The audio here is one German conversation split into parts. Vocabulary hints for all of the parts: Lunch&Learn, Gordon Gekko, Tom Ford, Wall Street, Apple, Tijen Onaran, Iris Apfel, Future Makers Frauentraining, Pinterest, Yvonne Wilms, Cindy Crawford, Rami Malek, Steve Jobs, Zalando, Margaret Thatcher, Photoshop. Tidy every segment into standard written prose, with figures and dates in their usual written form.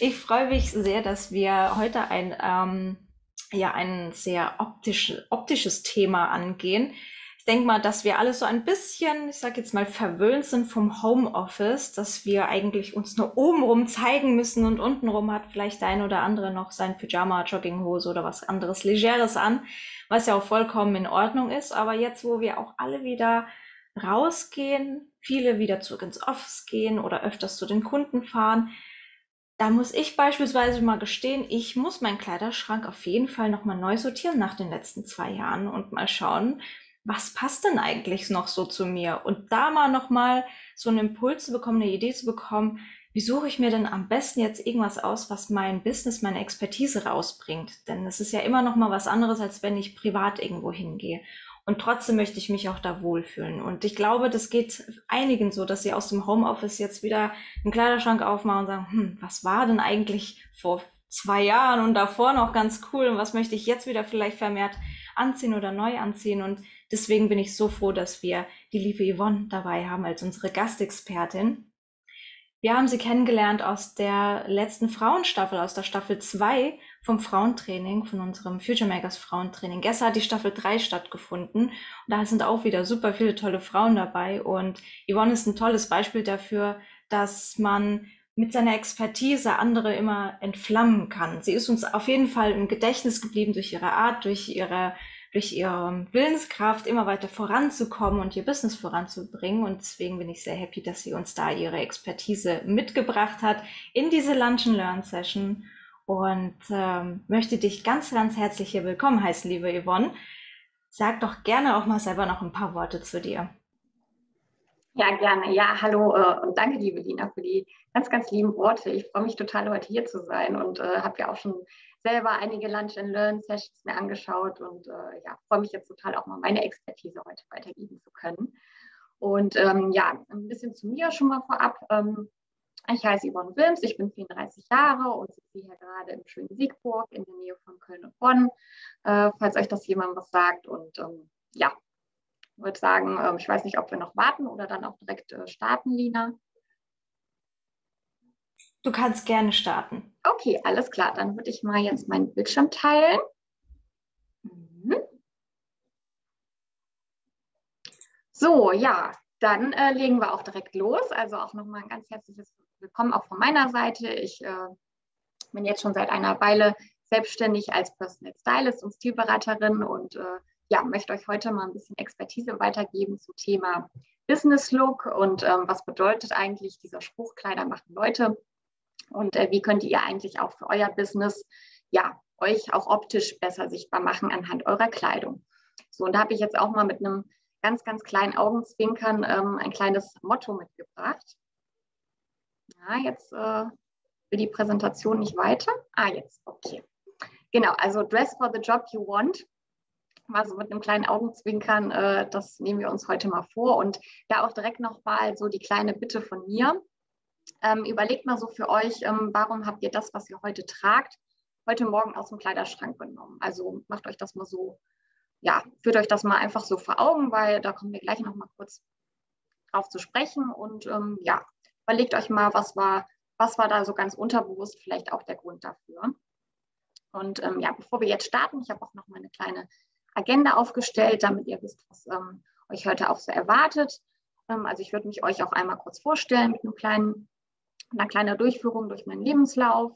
Ich freue mich sehr, dass wir heute ein sehr optisches Thema angehen. Ich denke mal, dass wir alle so ein bisschen, ich sage jetzt mal, verwöhnt sind vom Homeoffice, dass wir eigentlich uns nur obenrum zeigen müssen und untenrum hat vielleicht der ein oder andere noch sein Pyjama, Jogginghose oder was anderes Legeres an, was ja auch vollkommen in Ordnung ist. Aber jetzt, wo wir auch alle wieder rausgehen, viele wieder zurück ins Office gehen oder öfters zu den Kunden fahren, da muss ich beispielsweise mal gestehen, ich muss meinen Kleiderschrank auf jeden Fall nochmal neu sortieren nach den letzten 2 Jahren und mal schauen, was passt denn eigentlich noch so zu mir? Und da mal nochmal so einen Impuls zu bekommen, eine Idee zu bekommen, wie suche ich mir denn am besten jetzt irgendwas aus, was mein Business, meine Expertise rausbringt? Denn es ist ja immer nochmal was anderes, als wenn ich privat irgendwo hingehe. Und trotzdem möchte ich mich auch da wohlfühlen. Und ich glaube, das geht einigen so, dass sie aus dem Homeoffice jetzt wieder einen Kleiderschrank aufmachen und sagen, was war denn eigentlich vor 2 Jahren und davor noch ganz cool und was möchte ich jetzt wieder vielleicht vermehrt anziehen oder neu anziehen. Und deswegen bin ich so froh, dass wir die liebe Yvonne dabei haben als unsere Gastexpertin. Wir haben sie kennengelernt aus der letzten Frauenstaffel, aus der Staffel 2, vom Frauentraining, von unserem Future Makers Frauentraining. Gestern hat die Staffel 3 stattgefunden und da sind auch wieder super viele tolle Frauen dabei und Yvonne ist ein tolles Beispiel dafür, dass man mit seiner Expertise andere immer entflammen kann. Sie ist uns auf jeden Fall im Gedächtnis geblieben durch ihre Art, durch ihre Willenskraft, immer weiter voranzukommen und ihr Business voranzubringen. Und deswegen bin ich sehr happy, dass sie uns da ihre Expertise mitgebracht hat in diese Lunch&Learn-Session. Und möchte dich ganz, ganz herzlich hier willkommen heißen, liebe Yvonne. Sag doch gerne auch mal selber noch ein paar Worte zu dir. Ja, gerne. Ja, hallo und danke, liebe Lina, für die ganz, ganz lieben Worte. Ich freue mich total, heute hier zu sein und habe ja auch schon selber einige Lunch&Learn-Sessions mir angeschaut und freue mich jetzt total, auch mal meine Expertise heute weitergeben zu können. Und ein bisschen zu mir schon mal vorab. Ich heiße Yvonne Wilms, ich bin 34 Jahre und sitze hier gerade im schönen Siegburg in der Nähe von Köln und Bonn, falls euch das jemand was sagt. Und würde sagen, ich weiß nicht, ob wir noch warten oder dann auch direkt starten, Lina. Du kannst gerne starten. Okay, alles klar. Dann würde ich mal jetzt meinen Bildschirm teilen. So, ja. Dann legen wir auch direkt los. Also auch nochmal ein ganz herzliches Willkommen auch von meiner Seite. Ich bin jetzt schon seit einer Weile selbstständig als Personal Stylist und Stilberaterin und möchte euch heute mal ein bisschen Expertise weitergeben zum Thema Business Look und was bedeutet eigentlich dieser Spruch, Kleider machen Leute, und wie könnt ihr eigentlich auch für euer Business euch auch optisch besser sichtbar machen anhand eurer Kleidung. So, und da habe ich jetzt auch mal mit einem ganz, ganz kleinen Augenzwinkern ein kleines Motto mitgebracht. Ja, jetzt will die Präsentation nicht weiter. Ah, jetzt, okay. Genau, also dress for the job you want. Also mit einem kleinen Augenzwinkern, das nehmen wir uns heute mal vor. Und da auch direkt nochmal so die kleine Bitte von mir. Überlegt mal so für euch, warum habt ihr das, was ihr heute tragt, heute Morgen aus dem Kleiderschrank genommen? Also macht euch das mal so, führt euch das mal einfach so vor Augen, weil da kommen wir gleich noch mal kurz drauf zu sprechen. Und überlegt euch mal, was war da so ganz unterbewusst vielleicht auch der Grund dafür. Und bevor wir jetzt starten, ich habe auch noch mal eine kleine Agenda aufgestellt, damit ihr wisst, was euch heute auch so erwartet. Also ich würde mich euch auch einmal kurz vorstellen mit einer kleinen Durchführung durch meinen Lebenslauf.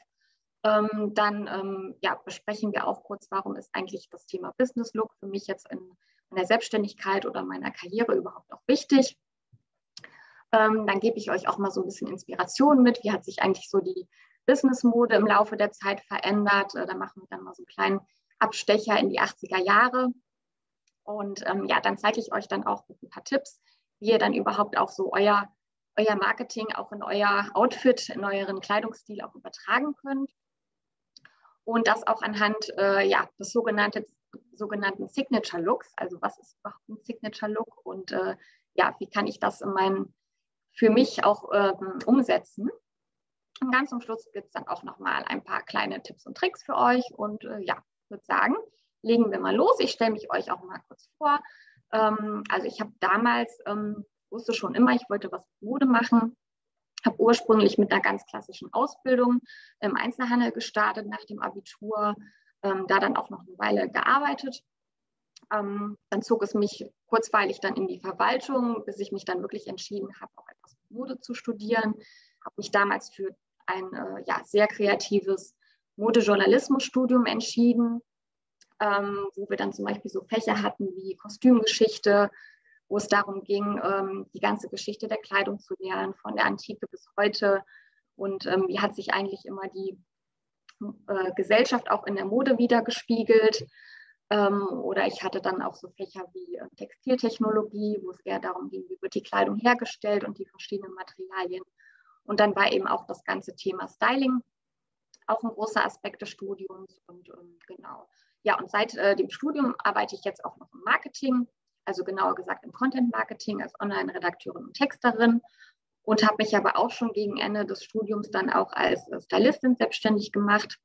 Besprechen wir auch kurz, warum ist eigentlich das Thema Business Look für mich jetzt in meiner Selbstständigkeit oder meiner Karriere überhaupt auch wichtig. Dann gebe ich euch auch mal so ein bisschen Inspiration mit, wie hat sich eigentlich so die Business-Mode im Laufe der Zeit verändert. Da machen wir dann mal so einen kleinen Abstecher in die 80er Jahre. Und dann zeige ich euch dann auch mit ein paar Tipps, wie ihr dann überhaupt auch so euer Marketing auch in euer Outfit, in euren Kleidungsstil auch übertragen könnt. Und das auch anhand des sogenannten Signature Looks. Also was ist überhaupt ein Signature Look und wie kann ich das für mich auch umsetzen. Und ganz zum Schluss gibt es dann auch nochmal ein paar kleine Tipps und Tricks für euch. Und würde sagen, legen wir mal los. Ich stelle mich euch auch mal kurz vor. Also ich habe damals, wusste schon immer, ich wollte was mit Mode machen. Habe ursprünglich mit einer ganz klassischen Ausbildung im Einzelhandel gestartet nach dem Abitur, da dann auch noch eine Weile gearbeitet. Dann zog es mich kurzweilig dann in die Verwaltung, bis ich mich dann wirklich entschieden habe, auch etwas mit Mode zu studieren. Habe mich damals für ein sehr kreatives Modejournalismusstudium entschieden, wo wir dann zum Beispiel so Fächer hatten wie Kostümgeschichte, wo es darum ging, die ganze Geschichte der Kleidung zu lernen, von der Antike bis heute. Und wie hat sich eigentlich immer die Gesellschaft auch in der Mode wiedergespiegelt. Oder ich hatte dann auch so Fächer wie Textiltechnologie, wo es eher darum ging, wie wird die Kleidung hergestellt und die verschiedenen Materialien. Und dann war eben auch das ganze Thema Styling auch ein großer Aspekt des Studiums. Und genau. Ja, und seit dem Studium arbeite ich jetzt auch noch im Marketing. Also genauer gesagt im Content-Marketing als Online-Redakteurin und Texterin und habe mich aber auch schon gegen Ende des Studiums dann auch als Stylistin selbstständig gemacht.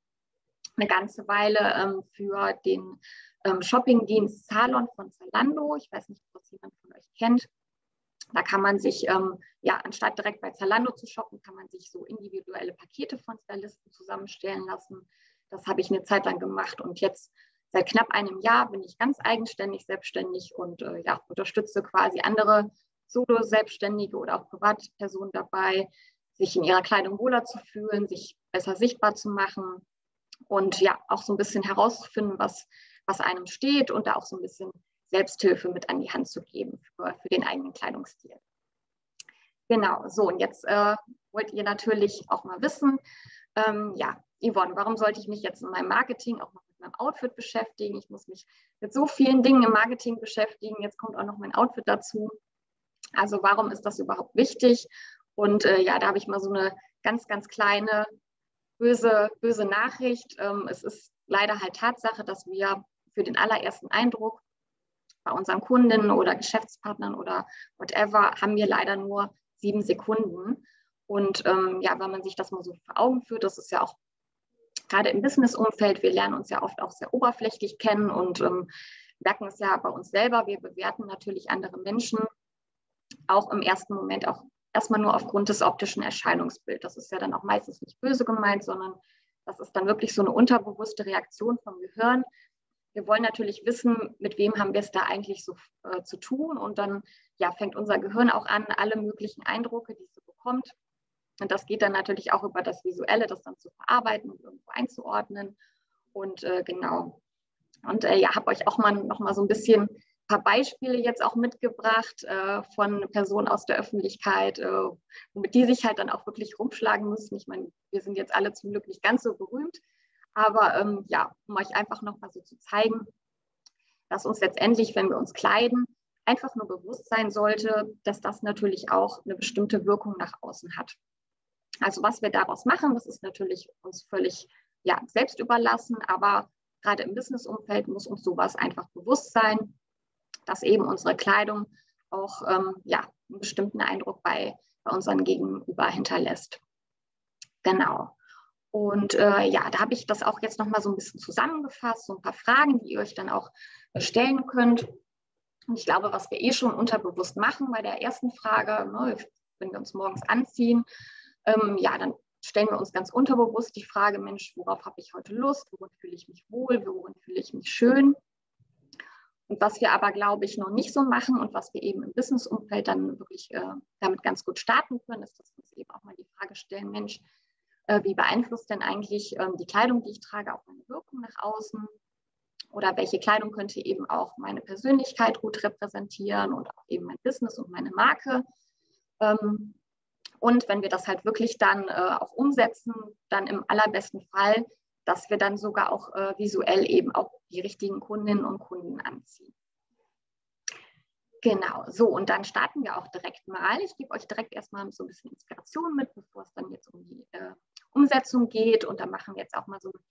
Eine ganze Weile für den Shoppingdienst Salon von Zalando. Ich weiß nicht, ob das jemand von euch kennt. Da kann man sich, anstatt direkt bei Zalando zu shoppen, kann man sich so individuelle Pakete von Stylisten zusammenstellen lassen. Das habe ich eine Zeit lang gemacht und jetzt seit knapp einem Jahr bin ich ganz eigenständig selbstständig und unterstütze quasi andere Solo-Selbstständige oder auch Privatpersonen dabei, sich in ihrer Kleidung wohler zu fühlen, sich besser sichtbar zu machen und ja auch so ein bisschen herauszufinden, was einem steht und da auch so ein bisschen Selbsthilfe mit an die Hand zu geben für den eigenen Kleidungsstil. Genau, so und jetzt wollt ihr natürlich auch mal wissen, Yvonne, warum sollte ich mich jetzt in meinem Marketing auch noch mit meinem Outfit beschäftigen? Ich muss mich mit so vielen Dingen im Marketing beschäftigen. Jetzt kommt auch noch mein Outfit dazu. Also warum ist das überhaupt wichtig? Und da habe ich mal so eine ganz, ganz kleine, böse Nachricht. Es ist leider halt Tatsache, dass wir für den allerersten Eindruck bei unseren Kundinnen oder Geschäftspartnern oder whatever, haben wir leider nur 7 Sekunden. Und wenn man sich das mal so vor Augen führt, das ist ja auch gerade im Business-Umfeld, wir lernen uns ja oft auch sehr oberflächlich kennen und merken es ja bei uns selber. Wir bewerten natürlich andere Menschen auch im ersten Moment auch erstmal nur aufgrund des optischen Erscheinungsbildes. Das ist ja dann auch meistens nicht böse gemeint, sondern das ist dann wirklich so eine unterbewusste Reaktion vom Gehirn. Wir wollen natürlich wissen, mit wem haben wir es da eigentlich so zu tun und dann fängt unser Gehirn auch an, alle möglichen Eindrücke, die es so bekommt. Und das geht dann natürlich auch über das Visuelle, das dann zu verarbeiten und irgendwo einzuordnen. Und genau. Und habe euch auch noch mal so ein bisschen ein paar Beispiele jetzt auch mitgebracht von Personen aus der Öffentlichkeit, womit die sich halt dann auch wirklich rumschlagen müssen. Ich meine, wir sind jetzt alle zum Glück nicht ganz so berühmt, aber um euch einfach nochmal so zu zeigen, dass uns letztendlich, wenn wir uns kleiden, einfach nur bewusst sein sollte, dass das natürlich auch eine bestimmte Wirkung nach außen hat. Also was wir daraus machen, das ist natürlich uns völlig selbst überlassen, aber gerade im Business-Umfeld muss uns sowas einfach bewusst sein, dass eben unsere Kleidung auch einen bestimmten Eindruck bei unseren Gegenüber hinterlässt. Genau. Und da habe ich das auch jetzt nochmal so ein bisschen zusammengefasst, so ein paar Fragen, die ihr euch dann auch stellen könnt. Und ich glaube, was wir schon unterbewusst machen bei der ersten Frage, ne, wenn wir uns morgens anziehen, dann stellen wir uns ganz unterbewusst die Frage, Mensch, worauf habe ich heute Lust, worin fühle ich mich wohl, worin fühle ich mich schön. Und was wir aber, glaube ich, noch nicht so machen und was wir eben im Business-Umfeld dann wirklich damit ganz gut starten können, ist, dass wir uns eben auch mal die Frage stellen, Mensch, wie beeinflusst denn eigentlich die Kleidung, die ich trage, auch meine Wirkung nach außen? Oder welche Kleidung könnte eben auch meine Persönlichkeit gut repräsentieren und auch eben mein Business und meine Marke? Und wenn wir das halt wirklich dann auch umsetzen, dann im allerbesten Fall, dass wir dann sogar auch visuell eben auch die richtigen Kundinnen und Kunden anziehen. Genau, so und dann starten wir auch direkt mal. Ich gebe euch direkt erstmal so ein bisschen Inspiration mit, bevor es dann jetzt um die Umsetzung geht. Und dann machen wir jetzt auch mal so einen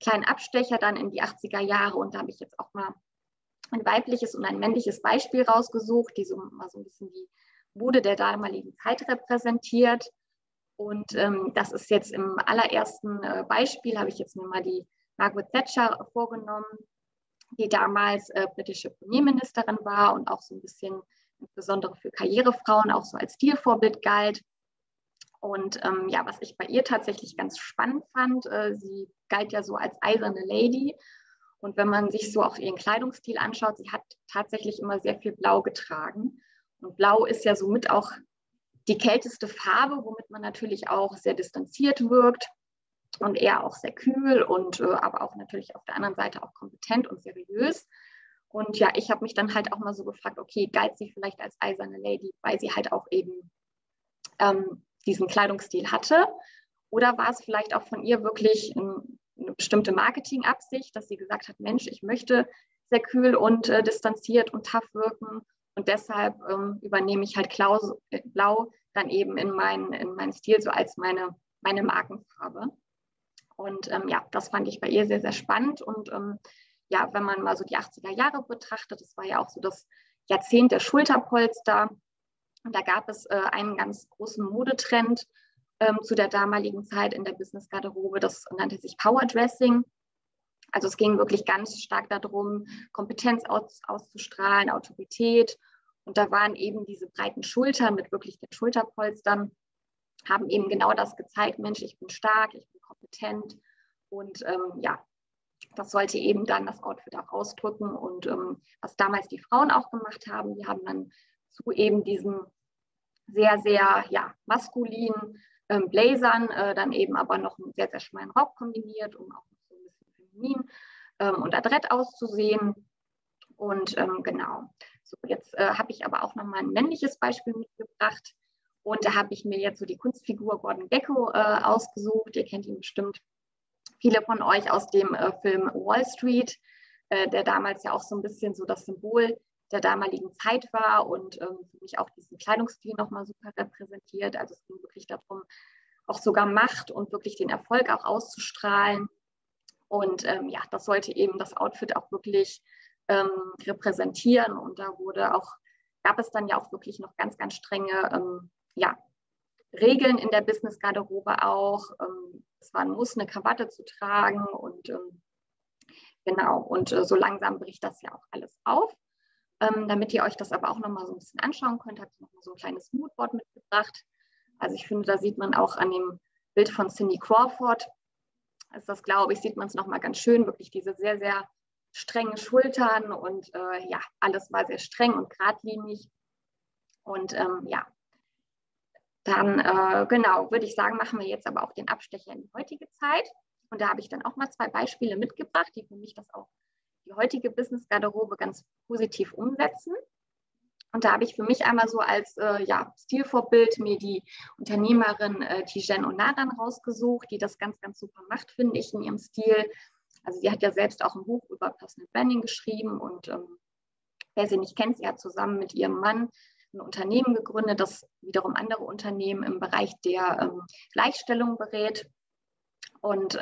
kleinen Abstecher dann in die 80er Jahre. Und da habe ich jetzt auch mal ein weibliches und ein männliches Beispiel rausgesucht, die so mal so ein bisschen die Mode der damaligen Zeit repräsentiert. Und das ist jetzt im allerersten Beispiel, habe ich jetzt mir mal die Margaret Thatcher vorgenommen, die damals britische Premierministerin war und auch so ein bisschen insbesondere für Karrierefrauen auch so als Stilvorbild galt. Und ja, was ich bei ihr tatsächlich ganz spannend fand, sie galt ja so als eiserne Lady. Und wenn man sich so auch ihren Kleidungsstil anschaut, sie hat tatsächlich immer sehr viel Blau getragen. Und Blau ist ja somit auch die kälteste Farbe, womit man natürlich auch sehr distanziert wirkt und eher auch sehr kühl und aber auch natürlich auf der anderen Seite auch kompetent und seriös. Und ja, ich habe mich dann halt auch mal so gefragt, okay, galt sie vielleicht als eiserne Lady, weil sie halt auch eben diesen Kleidungsstil hatte? Oder war es vielleicht auch von ihr wirklich eine bestimmte Marketingabsicht, dass sie gesagt hat, Mensch, ich möchte sehr kühl und distanziert und tough wirken und deshalb übernehme ich halt Blau dann eben in meinen Stil so als meine Markenfarbe. Und ja, das fand ich bei ihr sehr, sehr spannend. Und ja, wenn man mal so die 80er Jahre betrachtet, das war ja auch so das Jahrzehnt der Schulterpolster. Und da gab es einen ganz großen Modetrend zu der damaligen Zeit in der Business-Garderobe. Das nannte sich Powerdressing. Also es ging wirklich ganz stark darum, Kompetenz auszustrahlen, Autorität. Und da waren eben diese breiten Schultern mit wirklich den Schulterpolstern, haben eben genau das gezeigt, Mensch, ich bin stark, ich bin kompetent. Und ja, das sollte eben dann das Outfit auch ausdrücken. Und was damals die Frauen auch gemacht haben, die haben dann zu eben diesen sehr, sehr ja, maskulinen Blazern, dann eben aber noch einen sehr, sehr schmalen Rock kombiniert, um auch so ein bisschen feminin und adrett auszusehen. Und genau, so jetzt habe ich aber auch nochmal ein männliches Beispiel mitgebracht. Und da habe ich mir jetzt so die Kunstfigur Gordon Gekko ausgesucht. Ihr kennt ihn bestimmt, viele von euch, aus dem Film Wall Street, der damals ja auch so ein bisschen so das Symbol der damaligen Zeit war und für mich auch diesen Kleidungsstil nochmal super repräsentiert. Also es ging wirklich darum, auch sogar Macht und wirklich den Erfolg auch auszustrahlen. Und ja, das sollte eben das Outfit auch wirklich repräsentieren. Und da wurde auch, gab es dann ja auch wirklich noch ganz, ganz strenge ja, Regeln in der Business-Garderobe auch. Es war ein Muss, eine Krawatte zu tragen. Und genau, und so langsam bricht das ja auch alles auf. Damit ihr euch das aber auch nochmal so ein bisschen anschauen könnt, habe ich nochmal so ein kleines Moodboard mitgebracht. Also ich finde, da sieht man auch an dem Bild von Cindy Crawford, also das glaube ich, sieht man es nochmal ganz schön, wirklich diese sehr, sehr strengen Schultern und ja, alles war sehr streng und geradlinig. Und ja, dann genau, würde ich sagen, machen wir jetzt aber auch den Abstecher in die heutige Zeit. Und da habe ich dann auch mal zwei Beispiele mitgebracht, die für mich das auch die heutige Business-Garderobe ganz positiv umsetzen. Und da habe ich für mich einmal so als ja, Stilvorbild mir die Unternehmerin Tijen Onaran rausgesucht, die das ganz, ganz super macht, finde ich, in ihrem Stil. Also sie hat ja selbst auch ein Buch über Personal Branding geschrieben und wer sie nicht kennt, sie hat zusammen mit ihrem Mann ein Unternehmen gegründet, das wiederum andere Unternehmen im Bereich der Gleichstellung berät. Und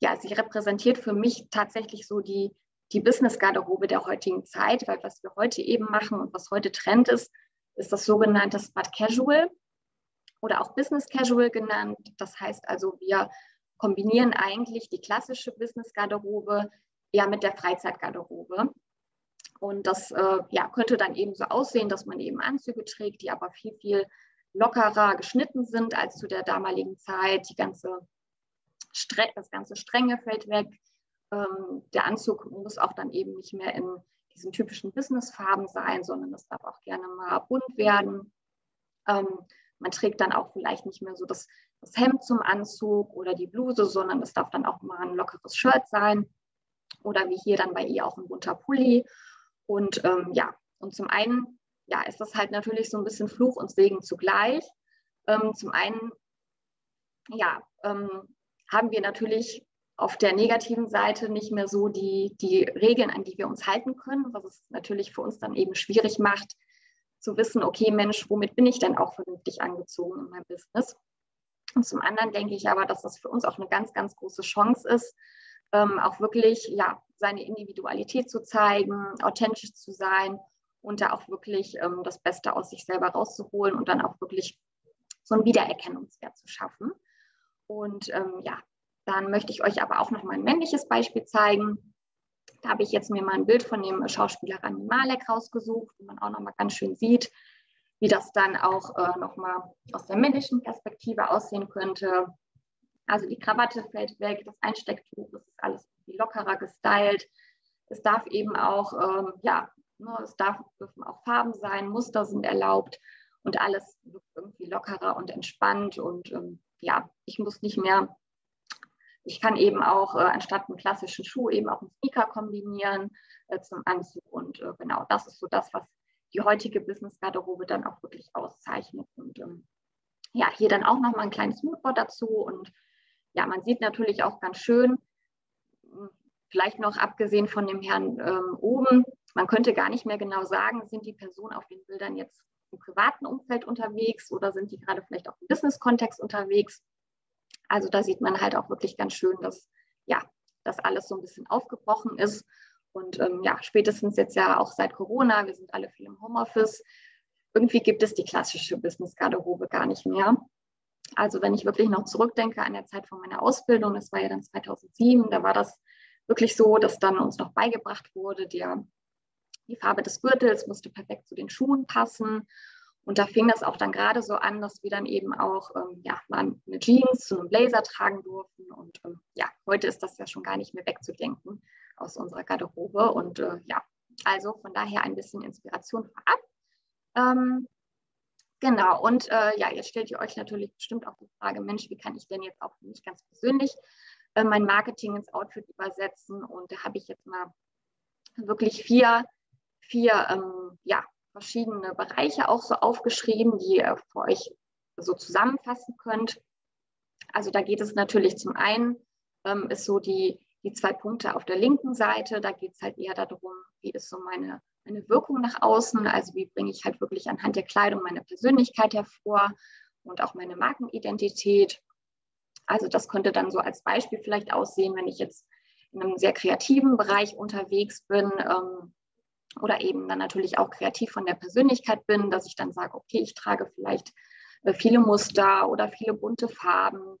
ja, sie repräsentiert für mich tatsächlich so die Business-Garderobe der heutigen Zeit, weil was wir heute eben machen und was heute Trend ist, ist das sogenannte Smart Casual oder auch Business Casual genannt. Das heißt also, wir kombinieren eigentlich die klassische Business-Garderobe eher mit der Freizeitgarderobe. Und das ja, könnte dann eben so aussehen, dass man eben Anzüge trägt, die aber viel, viel lockerer geschnitten sind als zu der damaligen Zeit. Das ganze Strenge fällt weg. Der Anzug muss auch dann eben nicht mehr in diesen typischen Businessfarben sein, sondern das darf auch gerne mal bunt werden. Man trägt dann auch vielleicht nicht mehr so das Hemd zum Anzug oder die Bluse, sondern das darf dann auch mal ein lockeres Shirt sein oder wie hier dann bei ihr auch ein bunter Pulli. Und ja, und zum einen ja, ist das halt natürlich so ein bisschen Fluch und Segen zugleich. Zum einen ja, haben wir natürlich auf der negativen Seite nicht mehr so die Regeln, an die wir uns halten können, was es natürlich für uns dann eben schwierig macht, zu wissen, okay, Mensch, womit bin ich denn auch vernünftig angezogen in meinem Business? Und zum anderen denke ich aber, dass das für uns auch eine ganz, ganz große Chance ist, auch wirklich ja, seine Individualität zu zeigen, authentisch zu sein und da auch wirklich das Beste aus sich selber rauszuholen und dann auch wirklich so einen Wiedererkennungswert zu schaffen. Und ja, dann möchte ich euch aber auch noch mal ein männliches Beispiel zeigen. Da habe ich jetzt mir mal ein Bild von dem Schauspieler Rami Malek rausgesucht, wo man auch noch mal ganz schön sieht, wie das dann auch nochmal aus der männlichen Perspektive aussehen könnte. Also die Krawatte fällt weg, das Einstecktuch, das ist alles lockerer gestylt. Es darf eben auch, dürfen auch Farben sein, Muster sind erlaubt und alles wird irgendwie lockerer und entspannt. Und ich muss nicht mehr, ich kann eben auch anstatt einen klassischen Schuh eben auch einen Sneaker kombinieren zum Anzug. Und genau, das ist so das, was die heutige Business-Garderobe dann auch wirklich auszeichnet. Und hier dann auch nochmal ein kleines Moodboard dazu. Und ja, man sieht natürlich auch ganz schön, vielleicht noch abgesehen von dem Herrn oben, man könnte gar nicht mehr genau sagen, sind die Personen auf den Bildern jetzt im privaten Umfeld unterwegs oder sind die gerade vielleicht auch im Business-Kontext unterwegs. Also da sieht man halt auch wirklich ganz schön, dass das alles so ein bisschen aufgebrochen ist. Und spätestens jetzt ja auch seit Corona, wir sind alle viel im Homeoffice, irgendwie gibt es die klassische Business-Garderobe gar nicht mehr. Also wenn ich wirklich noch zurückdenke an der Zeit von meiner Ausbildung, das war ja dann 2007, da war das wirklich so, dass dann uns noch beigebracht wurde, die Farbe des Gürtels musste perfekt zu den Schuhen passen. Und da fing das auch dann gerade so an, dass wir dann eben auch mal eine Jeans zu einem Blazer tragen durften. Und heute ist das ja schon gar nicht mehr wegzudenken aus unserer Garderobe. Und also von daher ein bisschen Inspiration vorab. Jetzt stellt ihr euch natürlich bestimmt auch die Frage, Mensch, wie kann ich denn jetzt auch für mich ganz persönlich mein Marketing ins Outfit übersetzen? Und da habe ich jetzt mal wirklich vier verschiedene Bereiche auch so aufgeschrieben, die ihr für euch so zusammenfassen könnt. Also da geht es natürlich zum einen, ist so die zwei Punkte auf der linken Seite, da geht es halt eher darum, wie ist so meine Wirkung nach außen, also wie bringe ich halt wirklich anhand der Kleidung meine Persönlichkeit hervor und auch meine Markenidentität. Also das könnte dann so als Beispiel vielleicht aussehen, wenn ich jetzt in einem sehr kreativen Bereich unterwegs bin, oder eben dann natürlich auch kreativ von der Persönlichkeit bin, dass ich dann sage, okay, ich trage vielleicht viele Muster oder viele bunte Farben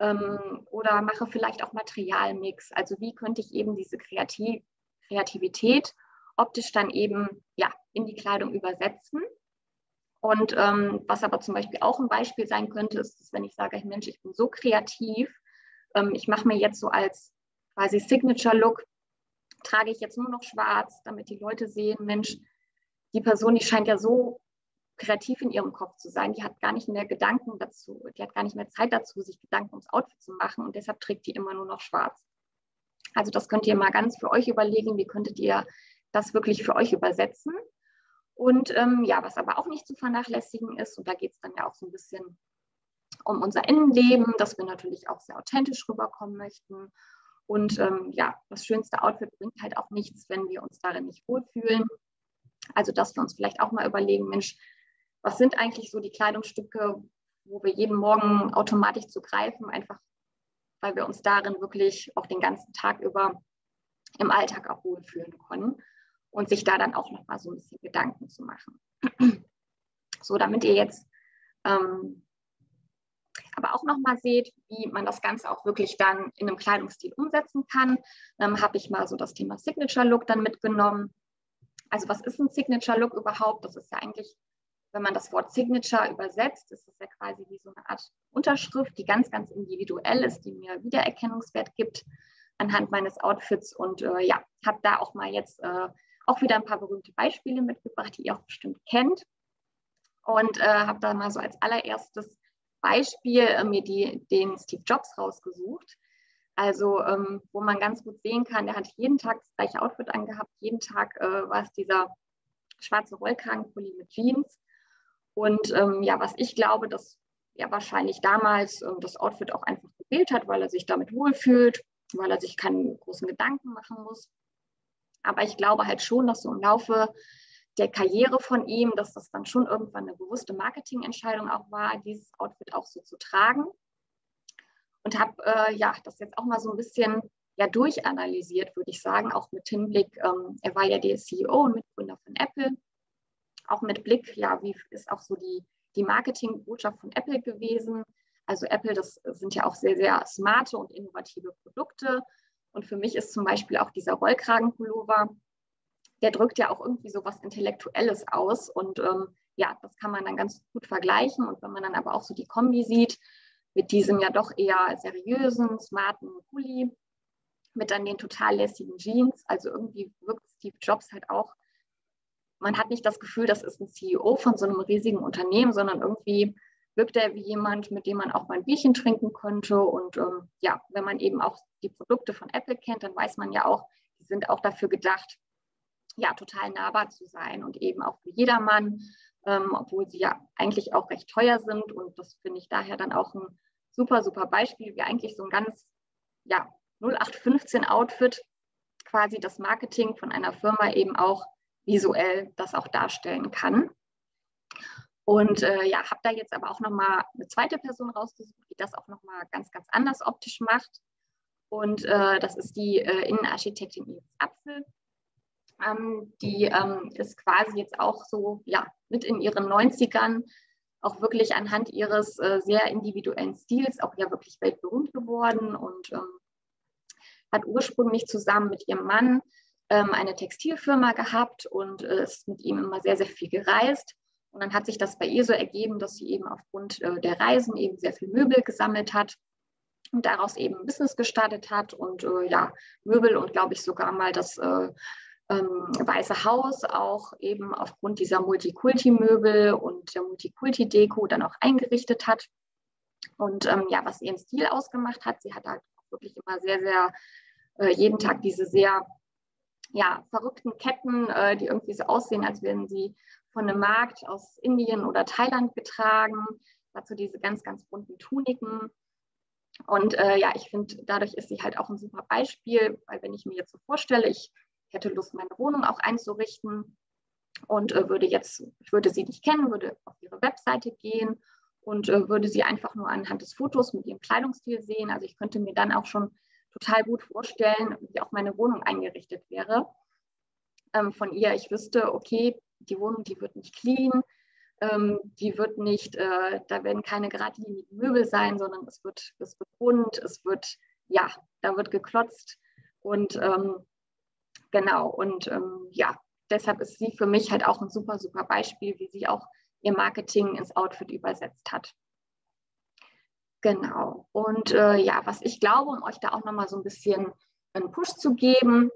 oder mache vielleicht auch Materialmix. Also wie könnte ich eben diese Kreativität optisch dann eben in die Kleidung übersetzen. Und was aber zum Beispiel auch ein Beispiel sein könnte, ist, dass wenn ich sage, Mensch, ich bin so kreativ, ich mache mir jetzt so als quasi Signature-Look, trage ich jetzt nur noch schwarz, damit die Leute sehen, Mensch, die Person, die scheint ja so kreativ in ihrem Kopf zu sein, die hat gar nicht mehr Gedanken dazu, die hat gar nicht mehr Zeit dazu, sich Gedanken ums Outfit zu machen und deshalb trägt die immer nur noch schwarz. Also das könnt ihr mal ganz für euch überlegen, wie könntet ihr das wirklich für euch übersetzen. Und was aber auch nicht zu vernachlässigen ist, und da geht es dann ja auch so ein bisschen um unser Innenleben, dass wir natürlich auch sehr authentisch rüberkommen möchten. Und das schönste Outfit bringt halt auch nichts, wenn wir uns darin nicht wohlfühlen. Also dass wir uns vielleicht auch mal überlegen, Mensch, was sind eigentlich so die Kleidungsstücke, wo wir jeden Morgen automatisch zu greifen, einfach weil wir uns darin wirklich auch den ganzen Tag über im Alltag auch wohlfühlen können und sich da dann auch nochmal so ein bisschen Gedanken zu machen. So, damit ihr jetzt aber auch nochmal seht, wie man das Ganze auch wirklich dann in einem Kleidungsstil umsetzen kann, habe ich mal so das Thema Signature-Look dann mitgenommen. Also was ist ein Signature-Look überhaupt? Das ist ja eigentlich, wenn man das Wort Signature übersetzt, ist das ja quasi wie so eine Art Unterschrift, die ganz, ganz individuell ist, die mir Wiedererkennungswert gibt anhand meines Outfits. Und habe da auch mal jetzt auch wieder ein paar berühmte Beispiele mitgebracht, die ihr auch bestimmt kennt. Und habe da mal so als allererstes Beispiel mir den Steve Jobs rausgesucht, also wo man ganz gut sehen kann, der hat jeden Tag das gleiche Outfit angehabt, jeden Tag war es dieser schwarze Rollkragenpulli mit Jeans. Und was ich glaube, dass er wahrscheinlich damals das Outfit auch einfach gewählt hat, weil er sich damit wohlfühlt, weil er sich keine großen Gedanken machen muss. Aber ich glaube halt schon, dass so im Laufe der Karriere von ihm, dass das dann schon irgendwann eine bewusste Marketingentscheidung auch war, dieses Outfit auch so zu tragen. Und habe das jetzt auch mal so ein bisschen durchanalysiert, würde ich sagen, auch mit Hinblick, er war ja der CEO und Mitgründer von Apple, auch mit Blick, wie ist auch so die Marketingbotschaft von Apple gewesen. Also Apple, das sind ja auch sehr, sehr smarte und innovative Produkte. Und für mich ist zum Beispiel auch dieser Rollkragenpullover, der drückt ja auch irgendwie so was Intellektuelles aus. Und ja, das kann man dann ganz gut vergleichen. Und wenn man dann aber auch so die Kombi sieht, mit diesem ja doch eher seriösen, smarten Pulli, mit dann den total lässigen Jeans, also irgendwie wirkt Steve Jobs halt auch, man hat nicht das Gefühl, das ist ein CEO von so einem riesigen Unternehmen, sondern irgendwie wirkt er wie jemand, mit dem man auch mal ein Bierchen trinken könnte. Und ja, wenn man eben auch die Produkte von Apple kennt, dann weiß man ja auch, die sind auch dafür gedacht, ja, total nahbar zu sein und eben auch für jedermann, obwohl sie ja eigentlich auch recht teuer sind. Und das finde ich daher dann auch ein super, super Beispiel, wie eigentlich so ein ganz, ja, 0815-Outfit quasi das Marketing von einer Firma eben auch visuell das auch darstellen kann. Und ja, habe da jetzt aber auch nochmal eine zweite Person rausgesucht, die das auch nochmal ganz, ganz anders optisch macht. Und das ist die Innenarchitektin Iris Apfel. Die ist quasi jetzt auch so, ja, mit in ihren 90ern auch wirklich anhand ihres sehr individuellen Stils auch ja wirklich weltberühmt geworden und hat ursprünglich zusammen mit ihrem Mann eine Textilfirma gehabt und ist mit ihm immer sehr, sehr viel gereist. Und dann hat sich das bei ihr so ergeben, dass sie eben aufgrund der Reisen eben sehr viel Möbel gesammelt hat und daraus eben ein Business gestartet hat. Und ja, Möbel und glaube ich sogar mal das Weiße Haus auch eben aufgrund dieser Multikulti-Möbel und der Multikulti-Deko dann auch eingerichtet hat. Und ja, was ihren Stil ausgemacht hat, sie hat halt wirklich immer sehr, sehr jeden Tag diese sehr, ja, verrückten Ketten, die irgendwie so aussehen, als wären sie von einem Markt aus Indien oder Thailand getragen. Dazu diese ganz, ganz bunten Tuniken. Und ja, ich finde, dadurch ist sie halt auch ein super Beispiel, weil wenn ich mir jetzt so vorstelle, ich hätte Lust, meine Wohnung auch einzurichten und würde sie nicht kennen, würde auf ihre Webseite gehen und würde sie einfach nur anhand des Fotos mit ihrem Kleidungsstil sehen. Also ich könnte mir dann auch schon total gut vorstellen, wie auch meine Wohnung eingerichtet wäre. Von ihr, ich wüsste, okay, die Wohnung, die wird nicht clean, die wird nicht, da werden keine geradlinigen Möbel sein, sondern es wird bunt, ja, da wird geklotzt und genau. Und ja, deshalb ist sie für mich halt auch ein super, super Beispiel, wie sie auch ihr Marketing ins Outfit übersetzt hat. Genau. Und ja, was ich glaube, um euch da auch nochmal so ein bisschen einen Push zu geben,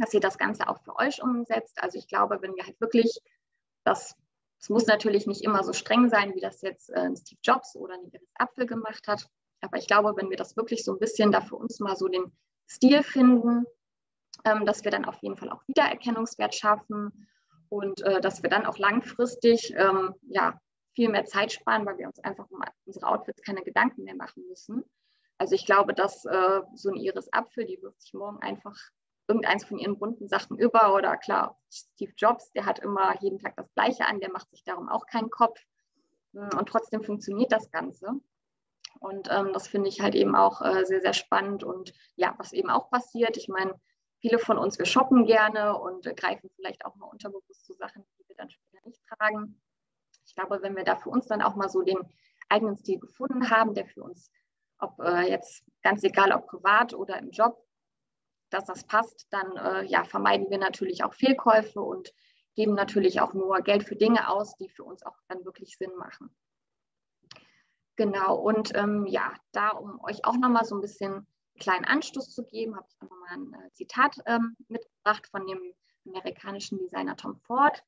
dass ihr das Ganze auch für euch umsetzt. Also ich glaube, wenn wir halt wirklich, das muss natürlich nicht immer so streng sein, wie das jetzt Steve Jobs oder Iris Apfel gemacht hat. Aber ich glaube, wenn wir das wirklich so ein bisschen da für uns mal so den Stil finden, dass wir dann auf jeden Fall auch Wiedererkennungswert schaffen und dass wir dann auch langfristig, ja, viel mehr Zeit sparen, weil wir uns einfach um unsere Outfits keine Gedanken mehr machen müssen. Also ich glaube, dass so eine Iris Apfel, die wirft sich morgen einfach irgendeins von ihren bunten Sachen über. Oder klar, Steve Jobs, der hat immer jeden Tag das Gleiche an, der macht sich darum auch keinen Kopf. Und trotzdem funktioniert das Ganze. Und das finde ich halt eben auch sehr, sehr spannend. Und ja, was eben auch passiert, ich meine, viele von uns, wir shoppen gerne und greifen vielleicht auch mal unterbewusst zu Sachen, die wir dann später nicht tragen. Ich glaube, wenn wir da für uns dann auch mal so den eigenen Stil gefunden haben, der für uns, ob jetzt ganz egal, ob privat oder im Job, dass das passt, dann ja, vermeiden wir natürlich auch Fehlkäufe und geben natürlich auch nur Geld für Dinge aus, die für uns auch dann wirklich Sinn machen. Genau, und ja, da um euch auch nochmal so ein bisschen einen kleinen Anstoß zu geben, habe ich auch nochmal ein Zitat mitgebracht von dem amerikanischen Designer Tom Ford.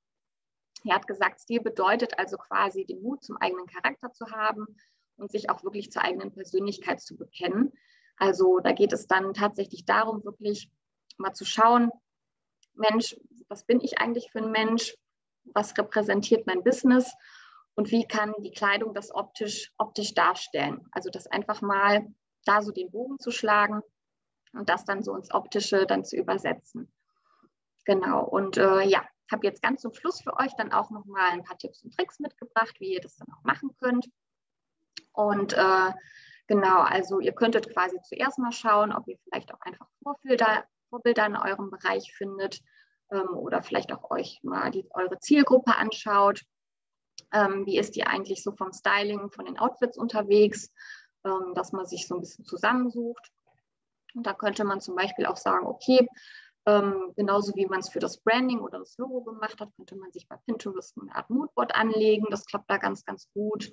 Er hat gesagt, Stil bedeutet also quasi den Mut zum eigenen Charakter zu haben und sich auch wirklich zur eigenen Persönlichkeit zu bekennen. Also da geht es dann tatsächlich darum, wirklich mal zu schauen, Mensch, was bin ich eigentlich für ein Mensch? Was repräsentiert mein Business? Und wie kann die Kleidung das optisch darstellen? Also das einfach mal da so den Bogen zu schlagen und das dann so ins Optische dann zu übersetzen. Genau, und ja. Ich habe jetzt ganz zum Schluss für euch dann auch nochmal ein paar Tipps und Tricks mitgebracht, wie ihr das dann auch machen könnt. Und genau, also ihr könntet quasi zuerst mal schauen, ob ihr vielleicht auch einfach Vorbilder in eurem Bereich findet oder vielleicht auch euch mal eure Zielgruppe anschaut. Wie ist die eigentlich so vom Styling, von den Outfits unterwegs, dass man sich so ein bisschen zusammensucht. Und da könnte man zum Beispiel auch sagen, okay, Genauso wie man es für das Branding oder das Logo gemacht hat, könnte man sich bei Pinterest eine Art Moodboard anlegen. Das klappt da ganz, ganz gut.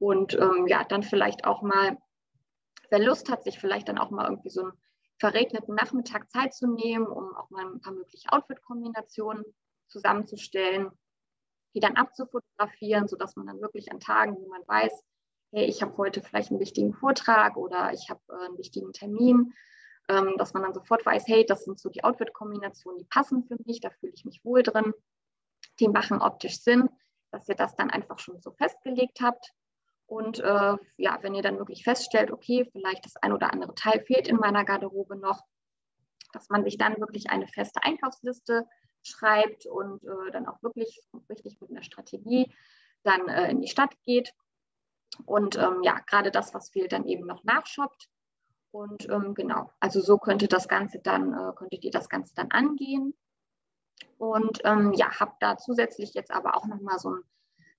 Und ja, dann vielleicht auch mal, wer Lust hat, sich vielleicht dann auch mal irgendwie so einen verregneten Nachmittag Zeit zu nehmen, um auch mal ein paar mögliche Outfit-Kombinationen zusammenzustellen, die dann abzufotografieren, sodass man dann wirklich an Tagen, wo man weiß, hey, ich habe heute vielleicht einen wichtigen Vortrag oder ich habe einen wichtigen Termin, dass man dann sofort weiß, hey, das sind so die Outfit-Kombinationen, die passen für mich, da fühle ich mich wohl drin, die machen optisch Sinn, dass ihr das dann einfach schon so festgelegt habt. Und ja, wenn ihr dann wirklich feststellt, okay, vielleicht das ein oder andere Teil fehlt in meiner Garderobe noch, dass man sich dann wirklich eine feste Einkaufsliste schreibt und dann auch wirklich richtig mit einer Strategie dann in die Stadt geht und ja, gerade das, was fehlt, dann eben noch nachshoppt. Und genau, also so könntet ihr das Ganze dann angehen. Und ja, habe da zusätzlich jetzt aber auch nochmal so ein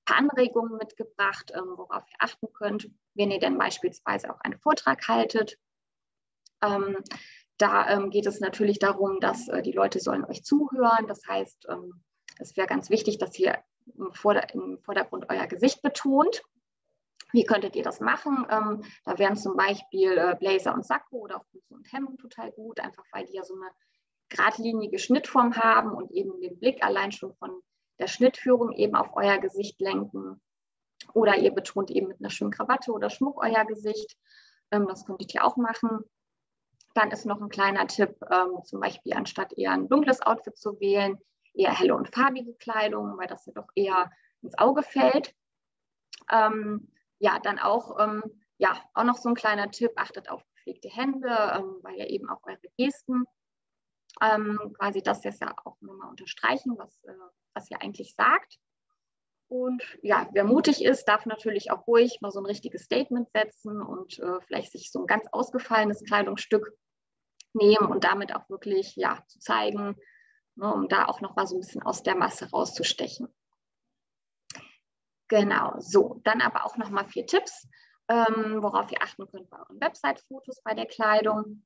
paar Anregungen mitgebracht, worauf ihr achten könnt, wenn ihr denn beispielsweise auch einen Vortrag haltet. Da geht es natürlich darum, dass die Leute sollen euch zuhören. Das heißt, es wäre ganz wichtig, dass ihr im Vordergrund euer Gesicht betont. Wie könntet ihr das machen? Da wären zum Beispiel Blazer und Sakko oder auch Bluse und Hemden total gut, einfach weil die ja so eine geradlinige Schnittform haben und eben den Blick allein schon von der Schnittführung eben auf euer Gesicht lenken. Oder ihr betont eben mit einer schönen Krawatte oder Schmuck euer Gesicht. Das könntet ihr auch machen. Dann ist noch ein kleiner Tipp, zum Beispiel anstatt eher ein dunkles Outfit zu wählen, eher helle und farbige Kleidung, weil das ja doch eher ins Auge fällt. Ja, dann auch, ja, auch noch so ein kleiner Tipp, achtet auf gepflegte Hände, weil ja eben auch eure Gesten quasi das jetzt ja auch nochmal unterstreichen, was ihr eigentlich sagt. Und ja, wer mutig ist, darf natürlich auch ruhig mal so ein richtiges Statement setzen und vielleicht sich so ein ganz ausgefallenes Kleidungsstück nehmen und damit auch wirklich, ja, zu zeigen, ne, um da auch nochmal so ein bisschen aus der Masse rauszustechen. Genau, so, dann aber auch nochmal 4 Tipps, worauf ihr achten könnt bei euren Website-Fotos, bei der Kleidung.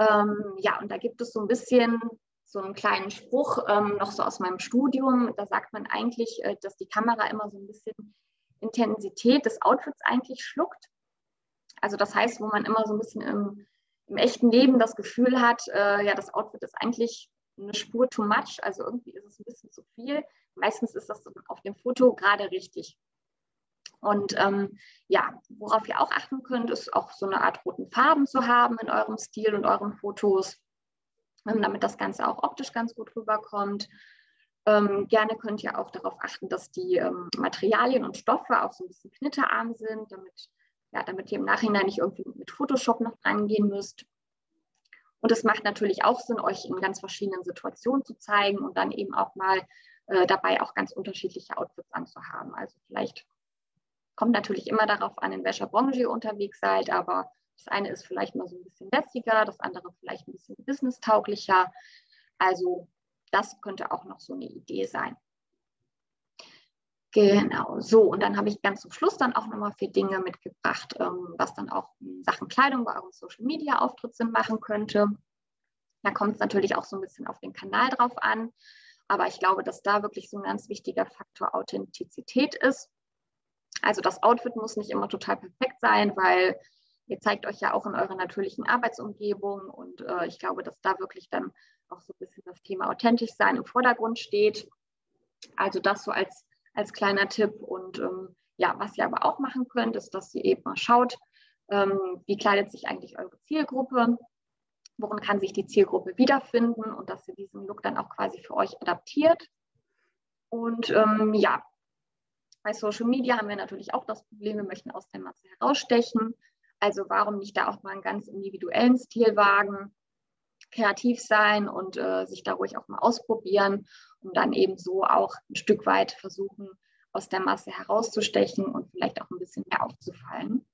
Ja, und da gibt es so ein bisschen so einen kleinen Spruch, noch so aus meinem Studium, da sagt man eigentlich, dass die Kamera immer so ein bisschen Intensität des Outfits eigentlich schluckt. Also das heißt, wo man immer so ein bisschen im echten Leben das Gefühl hat, ja, das Outfit ist eigentlich eine Spur too much, also irgendwie ist es ein bisschen zu viel. Meistens ist das auf dem Foto gerade richtig. Und ja, worauf ihr auch achten könnt, ist auch so eine Art roten Farben zu haben in eurem Stil und euren Fotos, damit das Ganze auch optisch ganz gut rüberkommt. Gerne könnt ihr auch darauf achten, dass die Materialien und Stoffe auch so ein bisschen knitterarm sind, damit ihr im Nachhinein nicht irgendwie mit Photoshop noch rangehen müsst. Und es macht natürlich auch Sinn, euch in ganz verschiedenen Situationen zu zeigen und dann eben auch mal dabei auch ganz unterschiedliche Outfits anzuhaben. Also vielleicht kommt natürlich immer darauf an, in welcher Branche ihr unterwegs seid, aber das eine ist vielleicht mal so ein bisschen lässiger, das andere vielleicht ein bisschen businesstauglicher. Also das könnte auch noch so eine Idee sein. Genau, so, und dann habe ich ganz zum Schluss dann auch nochmal 4 Dinge mitgebracht, was dann auch in Sachen Kleidung bei eurem Social-Media-Auftritt Sinn machen könnte. Da kommt es natürlich auch so ein bisschen auf den Kanal drauf an, aber ich glaube, dass da wirklich so ein ganz wichtiger Faktor Authentizität ist. Also das Outfit muss nicht immer total perfekt sein, weil ihr zeigt euch ja auch in eurer natürlichen Arbeitsumgebung und ich glaube, dass da wirklich dann auch so ein bisschen das Thema authentisch sein im Vordergrund steht. Also das so als kleiner Tipp. Und ja, was ihr aber auch machen könnt, ist, dass ihr eben mal schaut, wie kleidet sich eigentlich eure Zielgruppe, worin kann sich die Zielgruppe wiederfinden und dass ihr diesen Look dann auch quasi für euch adaptiert. Und ja, bei Social Media haben wir natürlich auch das Problem, wir möchten aus der Masse herausstechen. Also warum nicht da auch mal einen ganz individuellen Stil wagen, kreativ sein und sich da ruhig auch mal ausprobieren und dann eben so auch ein Stück weit versuchen, aus der Masse herauszustechen und vielleicht auch ein bisschen mehr aufzufallen.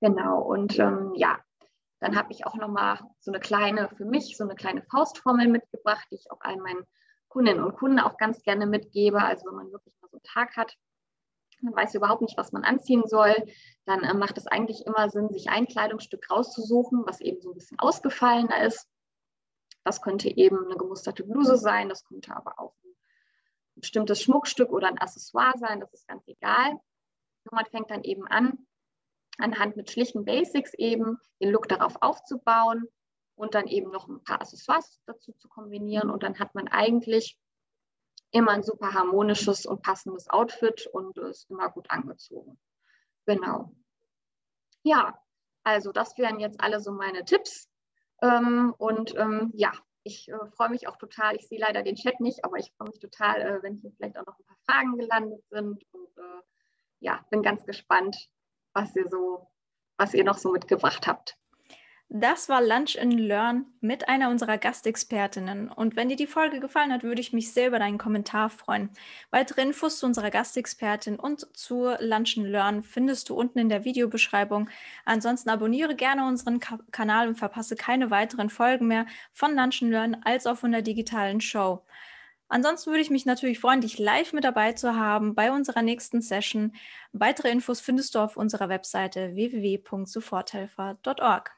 Genau, und ja, dann habe ich auch nochmal so eine kleine Faustformel mitgebracht, die ich auch all meinen Kundinnen und Kunden auch ganz gerne mitgebe. Also wenn man wirklich mal so einen Tag hat, man weiß überhaupt nicht, was man anziehen soll, dann macht es eigentlich immer Sinn, sich ein Kleidungsstück rauszusuchen, was eben so ein bisschen ausgefallener ist, Das könnte eben eine gemusterte Bluse sein, das könnte aber auch ein bestimmtes Schmuckstück oder ein Accessoire sein, das ist ganz egal. Und man fängt dann eben an, anhand mit schlichten Basics eben den Look darauf aufzubauen und dann eben noch ein paar Accessoires dazu zu kombinieren, und dann hat man eigentlich immer ein super harmonisches und passendes Outfit und ist immer gut angezogen. Genau. Ja, also das wären jetzt alle so meine Tipps. Ich freue mich auch total, ich sehe leider den Chat nicht, aber ich freue mich total, wenn hier vielleicht auch noch ein paar Fragen gelandet sind. Und bin ganz gespannt, was ihr noch so mitgebracht habt. Das war Lunch&Learn mit einer unserer Gastexpertinnen. Und wenn dir die Folge gefallen hat, würde ich mich sehr über deinen Kommentar freuen. Weitere Infos zu unserer Gastexpertin und zu Lunch&Learn findest du unten in der Videobeschreibung. Ansonsten abonniere gerne unseren Kanal und verpasse keine weiteren Folgen mehr von Lunch&Learn als auch von der digitalen Show. Ansonsten würde ich mich natürlich freuen, dich live mit dabei zu haben bei unserer nächsten Session. Weitere Infos findest du auf unserer Webseite www.soforthelfer.org.